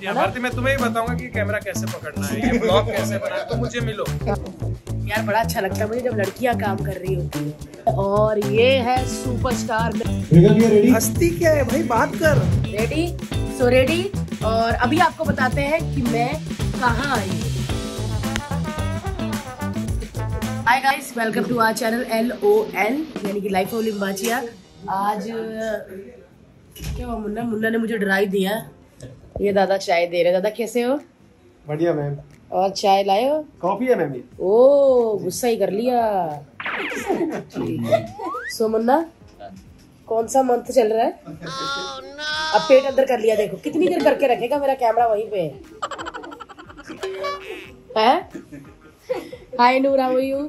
जी भारती, मैं तुम्हें ही बताऊंगा कि कैमरा कैसे पकड़ना है, ये ब्लॉग कैसे बनाना है, तो मुझे मिलो। यार बड़ा अच्छा लगता है मुझे जब लड़कियां काम कर रही होती है। और ये है सुपरस्टार। हस्ती क्या है भाई, बात कर। Ready so ready. और अभी आपको बताते हैं कि मैं कहाँ आई। Hi guys, welcome to our channel LOL यानी कि लाइफ ऑफ लिम्बाचिया। आज क्या हुआ, मुन्ना ने मुझे डरा ही दिया। ये दादा चाय दे रहे। दादा कैसे हो? बढ़िया मैम। और चाय लाए हो? कॉफी है मैम। ओ गुस्सा ही कर लिया। सो मुन्ना, कौन सा मंथ चल रहा है? अब पेट अंदर कर लिया। देखो कितनी देर करके रखेगा, मेरा कैमरा वहीं पे है। हाय नूरा, हाउ आर यू?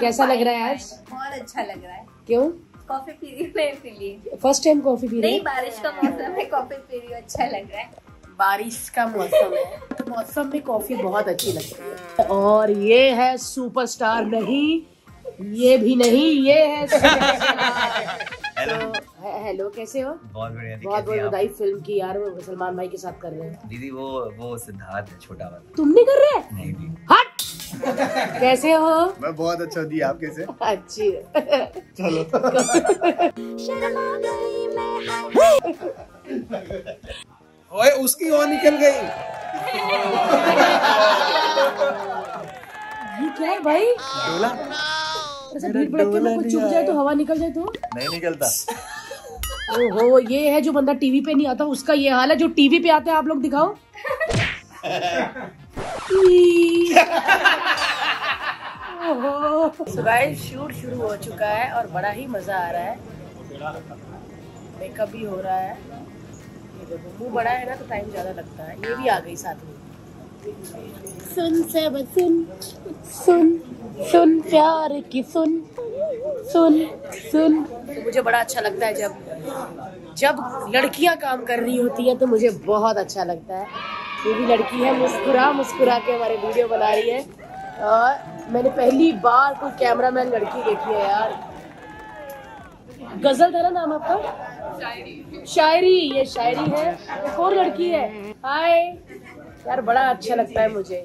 कैसा लग रहा है आज? बहुत अच्छा लग रहा है। क्यों? कॉफी पी रही है। फर्स्ट टाइम कॉफी पी रही है। नहीं, बारिश का मौसम है, कॉफी पी रही हूँ, अच्छा लग रहा है। बारिश का मौसम है, मौसम में कॉफी बहुत अच्छी लगती है। और ये है सुपरस्टार। नहीं ये भी नहीं, ये है हेलो कैसे हो? बहुत बढ़िया। बहुत बहुत बधाई फिल्म की यार, सलमान भाई के साथ कर रहे हैं। दीदी वो सिद्धार्थ है छोटा वाला, तुमने कर रहे हैं? नहीं दीदी। कैसे हो? मैं बहुत अच्छा हूँ। दी आप कैसे? अच्छी। चलो ओए उसकी वो निकल गई। ये क्या है भाई? डोला। कुछ चुप जाए तो हवा निकल जाए तो नहीं निकलता। ओहो, ये है जो बंदा टीवी पे नहीं आता उसका ये हाल है। जो टीवी पे आते हैं आप लोग दिखाओ। So guys, शूट शुरू हो चुका है और बड़ा ही मजा आ रहा है। मेकअप भी हो रहा है। ये देखो मुंह बड़ा है ना तो टाइम ज्यादा लगता है। ये भी आ गई साथ में। सुन सब सुन सुन सुन प्यार की सुन सुन सुन। तो मुझे बड़ा अच्छा लगता है जब लड़कियां काम कर रही होती है, तो मुझे बहुत अच्छा लगता है। ये भी लड़की है, मुस्कुरा के हमारे वीडियो बना रही है। और मैंने पहली बार कोई कैमरामैन लड़की देखी है यार। गजल था ना नाम आपका? शायरी। ये शायरी है, एक और लड़की है। हाय यार, बड़ा अच्छा लगता है मुझे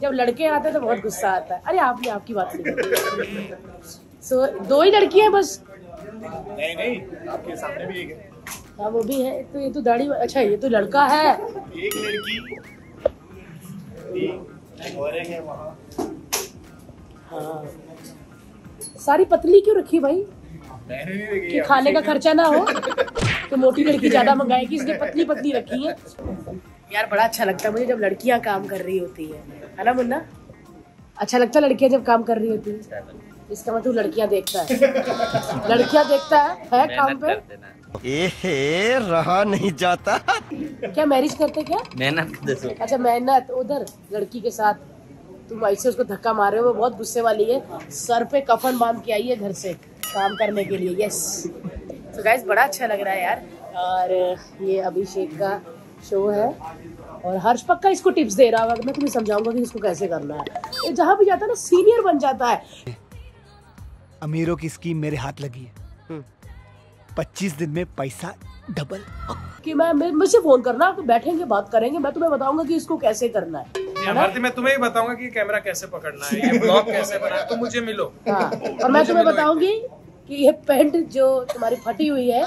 जब लड़के आते हैं तो बहुत गुस्सा आता है। अरे आपने आपकी बात नहीं। सो दो ही लड़की है बस? नहीं, आपके सामने भी एक है। हाँ वो भी है। तो ये तो दाढ़ी, अच्छा ये तो लड़का है। एक लड़की और है वहाँ। हाँ। सारी पतली क्यों रखी भाई? कि खाने का खर्चा ना हो। तो मोटी लड़की ज्यादा मंगाएगी, इसलिए पतली पतली रखी है। यार बड़ा अच्छा लगता है मुझे जब लड़कियाँ काम कर रही होती है ना मुन्ना? अच्छा लगता है लड़कियाँ जब काम कर रही होती है। इसका मतलब लड़कियाँ देखता है। लड़कियाँ देखता है काम पे। एहे, रहा नहीं जाता। क्या मैरिज करते क्या? मेहनत। अच्छा मेहनत। उधर लड़की के साथ तुम ऐसे उसको धक्का मार रहे हो, वो बहुत गुस्से वाली है। सर पे कफन बांध के आई है घर से काम करने के लिए। यस। तो गाइस बड़ा अच्छा लग रहा है यार। और ये अभिषेक का शो है और हर्ष पक्का इसको टिप्स दे रहा होगा। मैं तुम्हें समझाऊंगा कि इसको कैसे करना है। जहाँ भी जाता है ना सीनियर बन जाता है। अमीरों की स्कीम मेरे हाथ लगी है। 25 दिन में पैसा डबल। कि मैं मुझसे फोन करना, बैठेंगे बात करेंगे, मैं तुम्हें बताऊंगा कि इसको कैसे करना है। भारती, मैं तुम्हें ही बताऊंगा कि कैमरा कैसे पकड़ना है, ये ब्लॉग कैसे बनाना है, तो मुझे मिलो। हाँ। और मैं तुम्हें बताऊंगी कि ये पैंट जो तुम्हारी फटी हुई है,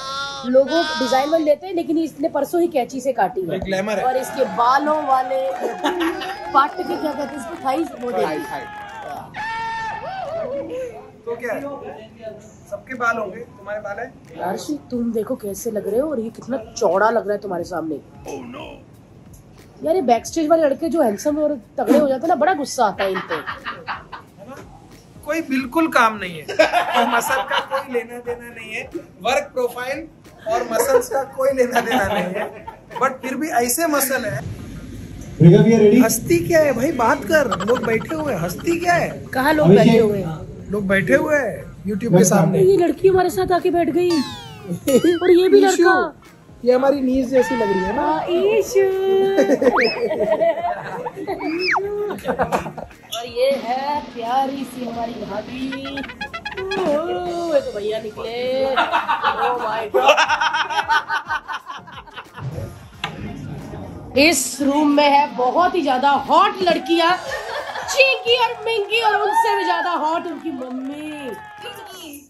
लोगों डिजाइन में लेते हैं लेकिन इसने परसों ही कैंची से काटी है। और इसके बालों वाले पार्ट के क्या कहते हैं, तो क्या है? सबके बाल होंगे, तुम्हारे बाल है। हर्ष तुम देखो कैसे लग रहे हो, और ये कितना चौड़ा लग रहा है तुम्हारे सामने। oh, no. यार ये बैकस्टेज वाले लड़के जो हैंडसम और तगड़े हो जाते हैं ना, बड़ा गुस्सा आता है इन पे। कोई बिल्कुल काम नहीं है। तो मसल का कोई लेना देना नहीं है, वर्क प्रोफाइल और मसल्स का कोई लेना देना नहीं है, बट फिर भी ऐसे मसल है। हस्ती क्या है भाई, बात कर। लोग बैठे हुए हैं। हस्ती क्या है? कहाँ लोग बैठे हुए हैं? लोग बैठे हुए हैं यूट्यूब के सामने। ये लड़की हमारे साथ आके बैठ गई। और ये भी लड़का, ये हमारी नीज जैसी लग रही है ना। और ये है प्यारी सी हमारी भाभी। ये तो भैया निकले। Oh my God. इस रूम में है बहुत ही ज्यादा हॉट लड़कियां, चींकी और पिंकी, और उनसे भी ज्यादा हॉट उनकी मम्मी।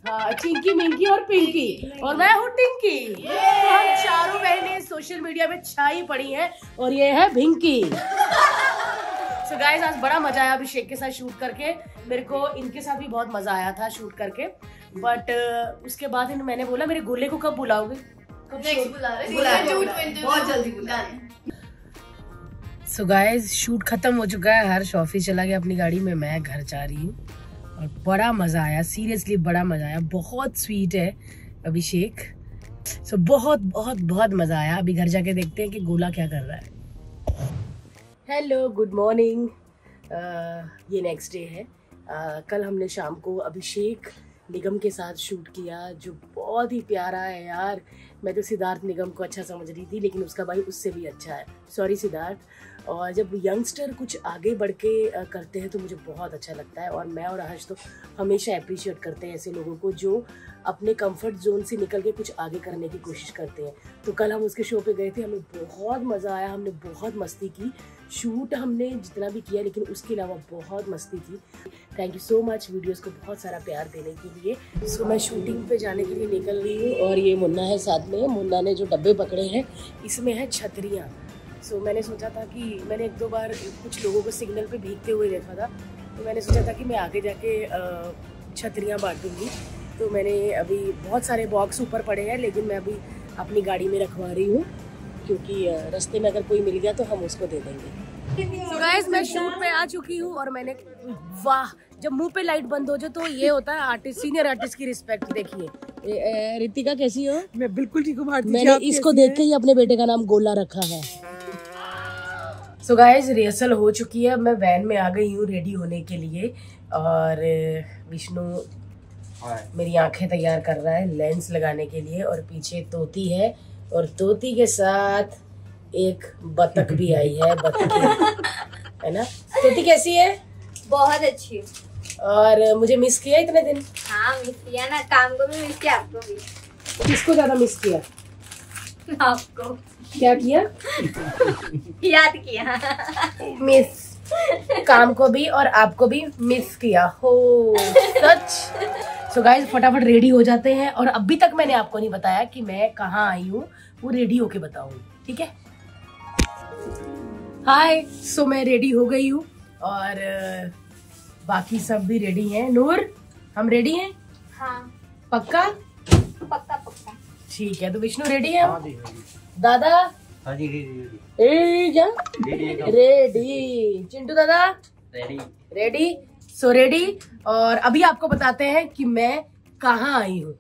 हाँ, चींकी, मिंकी और पिंकी, और मैं हूँ टिंकी। तो हम चारों बहनें सोशल मीडिया में छाई पड़ी हैं और ये है भिंकी। So guys, आज बड़ा मजा आया अभिषेक के साथ शूट करके। मेरे को इनके साथ भी बहुत मजा आया था शूट करके, बट उसके बाद मैंने बोला मेरे गोले को कब बुलाओगे, कब बहुत जल्दी बुला। सो गाइज, शूट खत्म हो चुका है, हर्ष ऑफिस चला गया अपनी गाड़ी में, मैं घर जा रही हूँ और बड़ा मज़ा आया, सीरियसली बड़ा मज़ा आया। बहुत स्वीट है अभिषेक। सो बहुत बहुत बहुत मज़ा आया। अभी घर जाके देखते हैं कि गोला क्या कर रहा है। Hello, good morning. ये नेक्स्ट डे है। कल हमने शाम को अभिषेक निगम के साथ शूट किया जो बहुत ही प्यारा है यार। मैं तो सिद्धार्थ निगम को अच्छा समझ रही थी, लेकिन उसका भाई उससे भी अच्छा है। सॉरी सिद्धार्थ। और जब यंगस्टर कुछ आगे बढ़ के करते हैं तो मुझे बहुत अच्छा लगता है, और मैं और हर्ष तो हमेशा अप्रिशिएट करते हैं ऐसे लोगों को जो अपने कंफर्ट जोन से निकल के कुछ आगे करने की कोशिश करते हैं। तो कल हम उसके शो पे गए थे, हमें बहुत मज़ा आया, हमने बहुत मस्ती की। शूट हमने जितना भी किया, लेकिन उसके अलावा बहुत मस्ती की। Thank you so much videos को बहुत सारा प्यार देने के लिए। सो मैं शूटिंग पे जाने के लिए निकल रही हूँ, और ये मुन्ना है साथ में। मुन्ना ने जो डब्बे पकड़े हैं इसमें है छतरियाँ। सो मैंने सोचा था कि मैंने एक दो बार कुछ लोगों को सिग्नल पे भीगते हुए देखा था, तो मैंने सोचा था कि मैं आगे जाके छतरियाँ बांटूँगी। तो मैंने अभी बहुत सारे बॉक्स ऊपर पड़े हैं, लेकिन मैं अभी अपनी गाड़ी में रखवा रही हूँ क्योंकि रास्ते में अगर कोई मिल गया तो हम उसको दे देंगे। So guys, मैं शूट पे आ चुकी हूँ और मैंने, वाह, जब मुंह पे लाइट बंद हो जाए तो ये होता है आर्टिस्ट, सीनियर आर्टिस्ट की रिस्पेक्ट। देखिए रितिका कैसी हो? मैं बिल्कुल ठीक हूँ। मैंने इसको देख के ही अपने बेटे का नाम गोला रखा है। सो गाइज, रिहर्सल हो चुकी है, मैं वैन में आ गई हूँ रेडी होने के लिए, और विष्णु मेरी आंखें तैयार कर रहा है लेंस लगाने के लिए, और पीछे तोती है, और तोती के साथ एक बतख भी आई है, बतखी है ना। तोती कैसी है? बहुत अच्छी। और मुझे मिस किया इतने दिन? हाँ, मिस किया ना, काम को भी मिस किया, आपको भी। किसको ज्यादा मिस किया? आपको। क्या किया? याद किया। मिस काम को भी और आपको भी मिस किया हो, सच। सो गाइज, फटाफट रेडी हो जाते हैं, और अभी तक मैंने आपको नहीं बताया कि मैं कहाँ आई हूँ, वो रेडी होके बताऊंगी, ठीक है? हाय, सो मैं रेडी हो गई हूँ और बाकी सब भी रेडी हैं। नूर, हम रेडी हैं? हाँ। पक्का? पक्का पक्का। ठीक है, तो विष्णु रेडी है? हाँ, दादा? हाँ जी, रेडी। रेडी। चिंटू दादा? रेडी। रेडी। सो रेडी, और अभी आपको बताते हैं कि मैं कहाँ आई हूँ।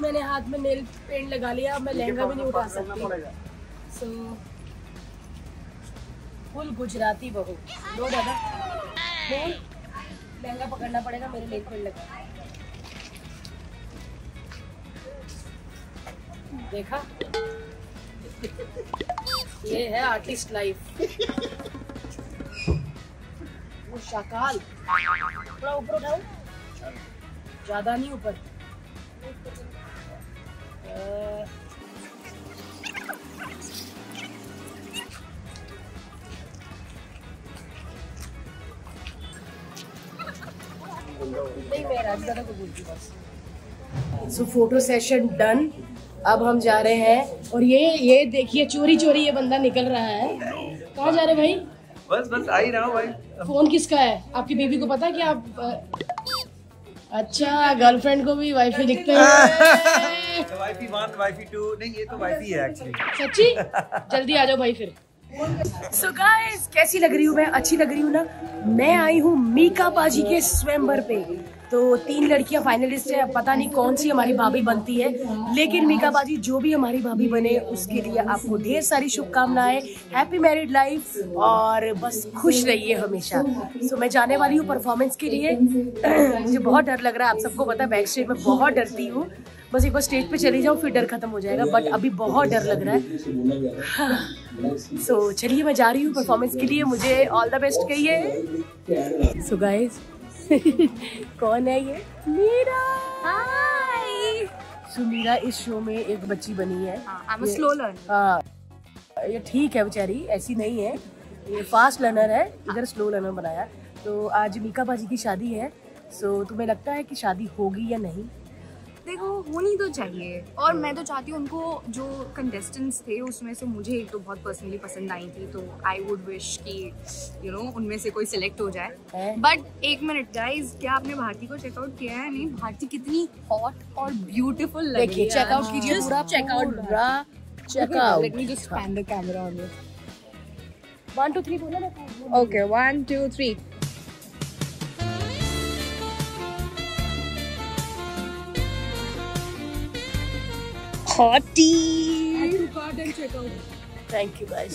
मैंने हाथ में नेल पेंट लगा लिया, अब मैं लहंगा भी नहीं उठा सकती। सो फुल गुजराती बहू। लो दादा, लहंगा पकड़ना पड़ेगा, मेरे लेग पेड़ लगा। देखा, ये है आर्टिस्ट लाइफ। वो शाकाल थोड़ा ऊपर उठाओ, ज्यादा नहीं ऊपर। So, photo session done. अब हम जा रहे हैं, और ये देखिए चोरी चोरी ये बंदा निकल रहा है। कहाँ जा रहे भाई? बस बस आ ही रहा हूँ भाई। फोन किसका है? आपकी बीवी को पता है कि आप? अच्छा, गर्लफ्रेंड को भी वाइफी दिखते हैं। तो वाइफी 1, वाइफी 2, नहीं ये तो वाइफी है एक्चुअली। सच्ची? जल्दी आ जाओ भाई फिर। So guys, कैसी लग रही हूँ मैं? अच्छी लग रही हूँ ना। मैं आई हूँ मीका पाजी के स्वयंवर पे। तो 3 लड़कियाँ फाइनलिस्ट है, पता नहीं कौन सी हमारी भाभी बनती है, लेकिन मीका पाजी जो भी हमारी भाभी बने उसके लिए आपको ढेर सारी शुभकामनाएं, हैप्पी मैरिड लाइफ, और बस खुश रहिए हमेशा। सो मैं जाने वाली हूँ परफॉर्मेंस के लिए। मुझे बहुत डर लग रहा है, आप सबको पता है बैक स्टेज में बहुत डरती हूँ। बस एक बार स्टेज पे चली जाऊँ फिर डर खत्म हो जाएगा, बट अभी बहुत डर लग रहा है। सो चलिए मैं जा रही हूँ परफॉर्मेंस के लिए, मुझे ऑल द बेस्ट कहिए। सो गाइस कौन है ये? मीरा। हाय। सो मीरा इस शो में एक बच्ची बनी है। I'm a slow learner। हाँ ये ठीक है बेचारी, ऐसी नहीं है, ये फास्ट लर्नर है, इधर स्लो लर्नर बनाया। तो आज मीका पाजी की शादी है, सो तुम्हें लगता है कि शादी होगी या नहीं? देखो होनी तो चाहिए, और मैं तो चाहती हूँ उनको जो कंटेस्टेंट्स थे उसमें से मुझे एक तो बहुत पर्सनली पसंद आई थी, तो आई वुड विश कि यू नो उनमें से कोई सिलेक्ट हो जाए। बट एक मिनट गाइज, क्या आपने भारती को चेकआउट किया है? नहीं, भारती कितनी हॉट और ब्यूटीफुल लग रही है। चेकआउट कीजिए पूरा, चेकआउट पूरा, checkout. Let me just pan the camera on you. 1 2 3 बोला ना? Okay 1 2 3। Thank you guys.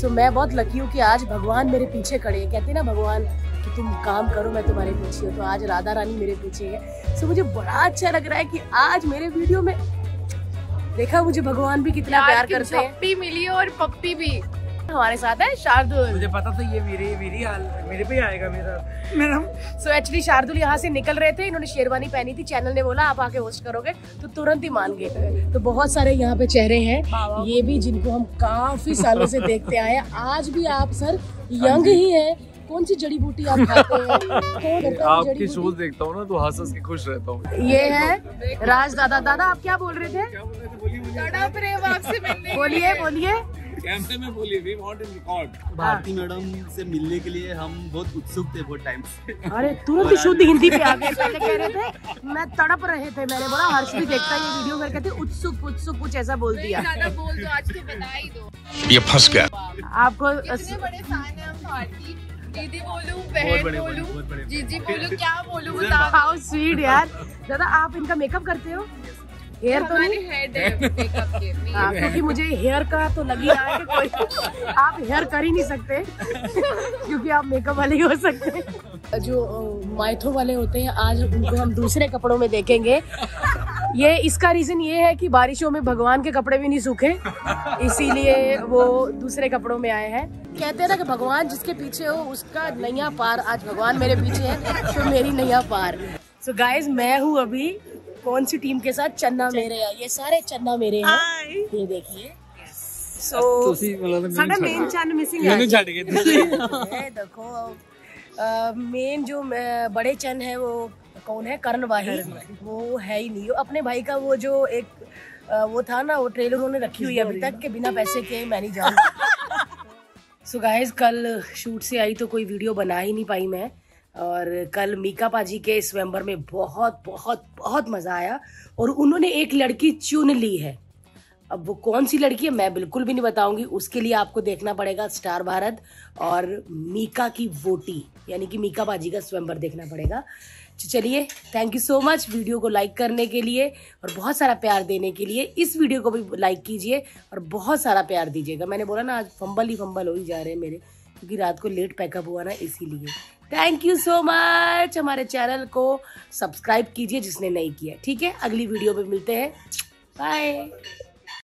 So मैं बहुत लकी हूँ कि आज भगवान मेरे पीछे खड़े हैं। कहते हैं ना भगवान कि तुम काम करो मैं तुम्हारे पीछे हूँ, तो आज राधा रानी मेरे पीछे है। सो मुझे बड़ा अच्छा लग रहा है कि आज मेरे वीडियो में देखा मुझे भगवान भी कितना प्यार करते हैं। पप्पी मिली और पप्पी भी हमारे साथ है। शार्दुल, मुझे पता था ये मेरे पे आएगा मेरा। सो एक्चुअली शार्दुल यहाँ से निकल रहे थे, इन्होंने शेरवानी पहनी थी, चैनल ने बोला आप आके होस्ट करोगे तो तुरंत ही मान गए। तो बहुत सारे यहाँ पे चेहरे हैं ये भी जिनको हम काफी सालों से देखते आए। आज भी आप सर यंग ही है, कौन सी जड़ी बूटी आप खाते हैं? आपकी शोज देखता हूँ ना तो हंस के खुश रहता हूँ। ये है राज दादा। दादा आप क्या बोल रहे थे? बोलिए बोलिए। कैंपे में बोली we want in record. Bharti madam से मिलने के लिए हम बहुत उत्सुक थे बहुत टाइम से। अरे तुरंत शुद्ध हिंदी पे आ गए। पहले कह रहे थे मैं तड़प रहे थे, मैंने बोला हर्ष भी देखता है ये वीडियो, मेरे कहते उत्सुक उत्सुक कुछ ऐसा बोल दिया। ज्यादा बोल दो, आज तो बता ही दो। ये फंस गया। आपको कितने बड़े फैन हैं हम भारती? दीदी बोलूं, बहन बोलूं, जीजी बोलूं, क्या बोलूं बताओ? हाउ स्वीट यार। दादा आप इनका मेकअप करते हो? हेयर तो नहीं? हेड है मेकअप के क्योंकि मुझे हेयर का तो लगी रहा है कि कोई आप हेयर कर ही नहीं सकते क्योंकि आप मेकअप वाले ही हो सकते। जो माइथो वाले होते हैं आज उनको हम दूसरे कपड़ों में देखेंगे। ये इसका रीजन ये है कि बारिशों में भगवान के कपड़े भी नहीं सूखे, इसीलिए वो दूसरे कपड़ों में आए हैं। कहते हैं ना कि भगवान जिसके पीछे हो उसका नैया पार। आज भगवान मेरे पीछे है तो मेरी नैया पार। सो गाइज मैं हूँ अभी कौन सी टीम के साथ? चन्ना मेरे है। ये सारे चन्ना मेरे हैं, ये देखिए। सो सारा मेन चन्ना मिसिंग है। ये देखो मेन जो बड़े चन्न है वो कौन है? कर्ण वाही। वो है ही नहीं, अपने भाई का वो जो एक वो था ना, वो ट्रेलर उन्होंने रखी हुई है अभी तक के बिना पैसे के मैं नहीं जाऊँ। सो गाइज कल शूट से आई तो कोई वीडियो बना ही नहीं पाई मैं, और कल मीका पाजी के स्वयंवर में बहुत बहुत बहुत मज़ा आया। और उन्होंने एक लड़की चुन ली है, अब वो कौन सी लड़की है मैं बिल्कुल भी नहीं बताऊंगी, उसके लिए आपको देखना पड़ेगा स्टार भारत और मीका की वोटी यानी कि मीका पाजी का स्वयंवर देखना पड़ेगा। चलिए thank you so much video को लाइक करने के लिए और बहुत सारा प्यार देने के लिए। इस वीडियो को भी लाइक कीजिए और बहुत सारा प्यार दीजिएगा। मैंने बोला ना आज फंबल हो ही जा रहे हैं मेरे, क्योंकि रात को लेट पैकअप हुआ ना इसीलिए। Thank you so much. हमारे चैनल को सब्सक्राइब कीजिए जिसने नहीं किया। ठीक है, अगली वीडियो में मिलते हैं। बाय।